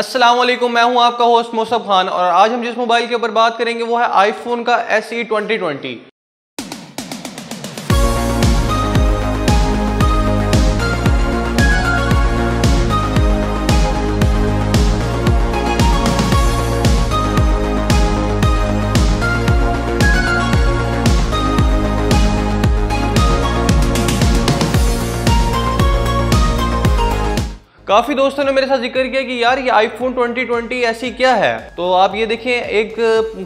अस्सलाम वालेकुम, मैं हूं आपका होस्ट मोसब खान और आज हम जिस मोबाइल के ऊपर बात करेंगे वो है आईफोन का SE 2020। काफ़ी दोस्तों ने मेरे साथ जिक्र किया कि यार ये iPhone 2020 ऐसी क्या है, तो आप ये देखें एक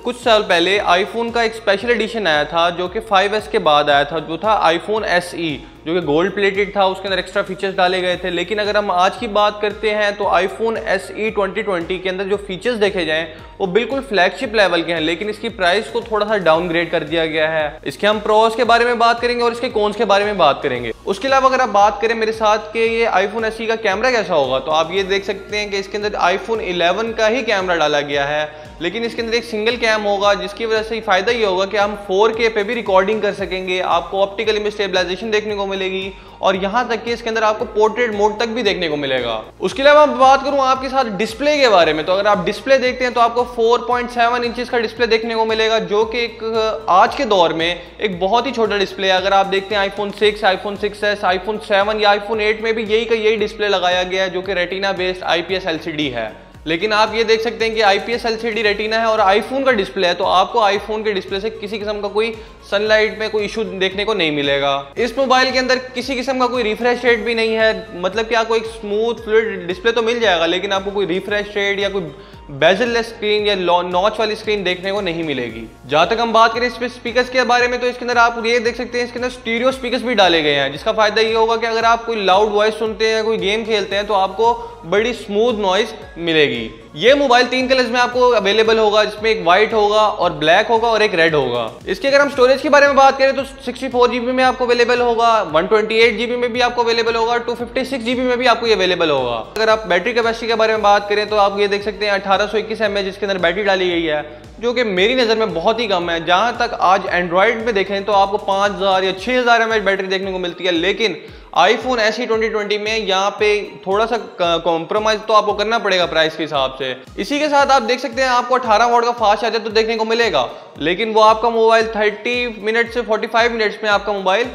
कुछ साल पहले iPhone का एक स्पेशल एडिशन आया था जो कि 5S के बाद आया था, जो था iPhone SE जो कि गोल्ड प्लेटेड था, उसके अंदर एक्स्ट्रा फीचर्स डाले गए थे। लेकिन अगर हम आज की बात करते हैं तो iPhone SE 2020 के अंदर जो फीचर्स देखे जाएं वो बिल्कुल फ्लैगशिप लेवल के हैं, लेकिन इसकी प्राइस को थोड़ा सा डाउनग्रेड कर दिया गया है। इसके हम प्रोस के बारे में बात करेंगे और इसके कॉन्स के बारे में बात करेंगे। उसके अलावा अगर आप बात करें मेरे साथ कि ये iPhone SE का कैमरा कैसा होगा, तो आप ये देख सकते हैं कि इसके अंदर iPhone 11 का ही कैमरा डाला गया है, लेकिन इसके अंदर एक सिंगल कैम होगा, जिसकी वजह से फ़ायदा ये होगा कि हम 4K पे भी रिकॉर्डिंग कर सकेंगे, आपको ऑप्टिकल इमेज स्टेबलाइजेशन देखने को मिलेगी और यहाँ तक कि इसके अंदर आपको पोर्ट्रेट मोड तक भी देखने को मिलेगा। उसके अलावा मैं बात करूँ आपके साथ डिस्प्ले के बारे में, तो अगर आप डिस्प्ले देखते हैं तो आपको 4.7 इंचेस का डिस्प्ले देखने को मिलेगा, जो कि एक आज के दौर में एक बहुत ही छोटा डिस्प्ले है। अगर आप देखते हैं iPhone 6, iPhone 6s, iPhone 7 या iPhone 8 में भी यही का यही डिस्प्ले लगाया गया है जो कि रेटिना बेस्ड IPS LCD है। लेकिन आप ये देख सकते हैं कि IPS LCD रेटिना है और iPhone का डिस्प्ले है, तो आपको iPhone के डिस्प्ले से किसी किस्म का कोई सनलाइट में कोई इशू देखने को नहीं मिलेगा। इस मोबाइल के अंदर किसी किस्म का कोई रिफ्रेश रेट भी नहीं है, मतलब कि आपको एक स्मूथ फ्लूइड डिस्प्ले तो मिल जाएगा, लेकिन आपको कोई रिफ्रेश रेट या कोई बेजललेस स्क्रीन या नॉच वाली स्क्रीन देखने को नहीं मिलेगी। जहाँ तक हम बात करें इस पर स्पीकर्स के बारे में, तो इसके अंदर आप ये देख सकते हैं इसके अंदर स्टीरियो स्पीकर्स भी डाले गए हैं, जिसका फायदा ये होगा कि अगर आप कोई लाउड वॉइस सुनते हैं, कोई गेम खेलते हैं, तो आपको बड़ी स्मूथ नॉइस मिलेगी। ये मोबाइल 3 कलर्स में आपको अवेलेबल होगा, जिसमें एक व्हाइट होगा और ब्लैक होगा और एक रेड होगा। इसके अगर हम स्टोरेज के बारे में बात करें तो 64GB में आपको अवेलेबल होगा, 128GB में भी आपको अवेलेबल होगा, 256GB में भी आपको ये अवेलेबल होगा। अगर आप बैटरी कैपेसिटी के बारे में बात करें तो आप ये देख सकते हैं 1821mAh इसके अंदर बैटरी डाली गई है, जो कि मेरी नज़र में बहुत ही कम है। जहाँ तक आज एंड्रॉयड में देखें तो आपको 5000 या 6000mAh बैटरी देखने को मिलती है, लेकिन iPhone SE 2020 में यहाँ पे थोड़ा सा कॉम्प्रोमाइज़ तो आपको करना पड़ेगा प्राइस के हिसाब से। इसी के साथ आप देख सकते हैं आपको 18 वाट का फास्ट चार्जर तो देखने को मिलेगा, लेकिन वो आपका मोबाइल 30 मिनट से 45 मिनट्स में आपका मोबाइल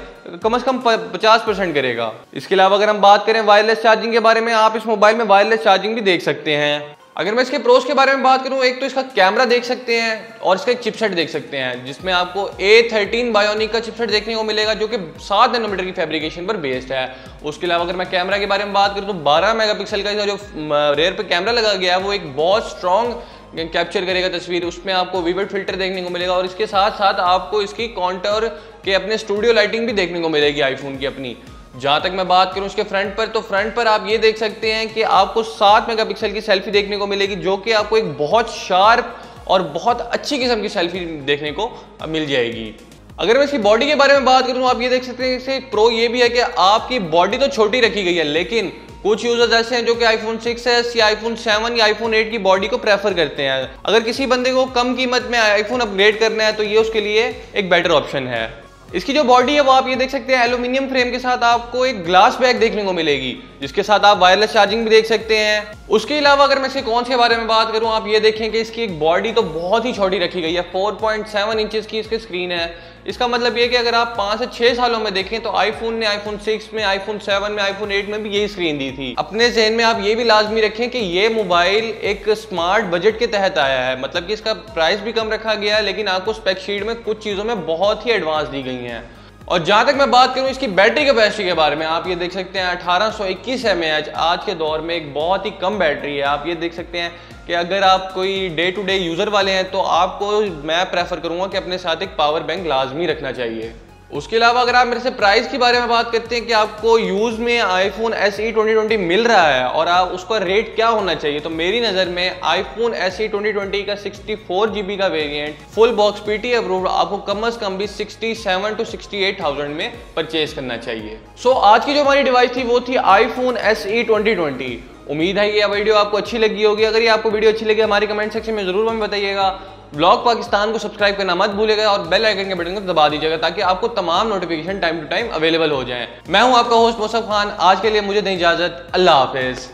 कम से कम 50% करेगा। इसके अलावा अगर हम बात करें वायरलेस चार्जिंग के बारे में, आप इस मोबाइल में वायरलेस चार्जिंग भी देख सकते हैं। अगर मैं इसके प्रोस के बारे में बात करूं, एक तो इसका कैमरा देख सकते हैं और इसका एक चिपसेट देख सकते हैं, जिसमें आपको A13 बायोनिक का चिपसेट देखने को मिलेगा जो कि 7 नैनोमीटर की फैब्रिकेशन पर बेस्ड है। उसके अलावा अगर मैं कैमरा के बारे में बात करूं तो 12 मेगापिक्सल का जो रेयर पे कैमरा लगा गया है वो एक बहुत स्ट्रॉन्ग कैप्चर करेगा तस्वीर, उसमें आपको विविड फिल्टर देखने को मिलेगा और इसके साथ साथ आपको इसकी कॉन्टोर के अपने स्टूडियो लाइटिंग भी देखने को मिलेगी आईफोन की अपनी। जहाँ तक मैं बात करूँ इसके फ्रंट पर, तो फ्रंट पर आप ये देख सकते हैं कि आपको 7 मेगापिक्सल की सेल्फी देखने को मिलेगी, जो कि आपको एक बहुत शार्प और बहुत अच्छी किस्म की सेल्फी देखने को मिल जाएगी। अगर मैं इसकी बॉडी के बारे में बात करूँ, आप ये देख सकते हैं इससे प्रो ये भी है कि आपकी बॉडी तो छोटी रखी गई है, लेकिन कुछ यूजर्स ऐसे हैं जो कि iPhone 6s या iPhone 7 या iPhone 8 की बॉडी को प्रेफर करते हैं। अगर किसी बंदे को कम कीमत में iPhone अपग्रेड करना है तो ये उसके लिए एक बेटर ऑप्शन है। इसकी जो बॉडी है वो आप ये देख सकते हैं एल्यूमिनियम फ्रेम के साथ आपको एक ग्लास बैग देखने को मिलेगी, जिसके साथ आप वायरलेस चार्जिंग भी देख सकते हैं। उसके अलावा अगर मैं इसके कॉन्स के बारे में बात करूं, आप ये देखें कि इसकी एक बॉडी तो बहुत ही छोटी रखी गई है, 4.7 इंचेस की इसकी स्क्रीन है। इसका मतलब ये कि अगर आप 5 से 6 सालों में देखें तो आईफोन ने iPhone 6 में, iPhone 7 में, iPhone 8 में भी यही स्क्रीन दी थी। अपने जहन में आप ये भी लाजमी रखें कि ये मोबाइल एक स्मार्ट बजट के तहत आया है, मतलब कि इसका प्राइस भी कम रखा गया है, लेकिन आपको स्पेक शीट में कुछ चीज़ों में बहुत ही एडवांस दी गई हैं। और जहाँ तक मैं बात करूँ इसकी बैटरी कैपेसिटी के बारे में, आप ये देख सकते हैं 1821mAh आज के दौर में एक बहुत ही कम बैटरी है। आप ये देख सकते हैं कि अगर आप कोई डे टू डे यूज़र वाले हैं तो आपको मैं प्रेफर करूँगा कि अपने साथ एक पावर बैंक लाजमी रखना चाहिए। उसके अलावा अगर आप मेरे से प्राइस के बारे में बात करते हैं कि आपको यूज़ में iPhone SE 2020 मिल रहा है और आप उसका रेट क्या होना चाहिए, तो मेरी नज़र में iPhone SE 2020 का 64GB का variant full box PTA approved आपको कम से कम भी 67,000 to 68,000 में परचेज करना चाहिए। सो आज की जो हमारी डिवाइस थी वो थी iPhone SE 2020। उम्मीद है कि यह वीडियो आपको अच्छी लगी होगी। अगर ये आपको वीडियो अच्छी लगी हमारे कमेंट सेक्शन में ज़रूर हमें बताइएगा। ब्लॉग पाकिस्तान को सब्सक्राइब करना मत भूलिएगा और बेल आइकन के बटन को दबा दीजिएगा ताकि आपको तमाम notification time to time available हो जाएं। मैं हूं आपका होस्ट मोसब खान। आज के लिए मुझे दें इजाज़त। अल्लाह हाफिज़।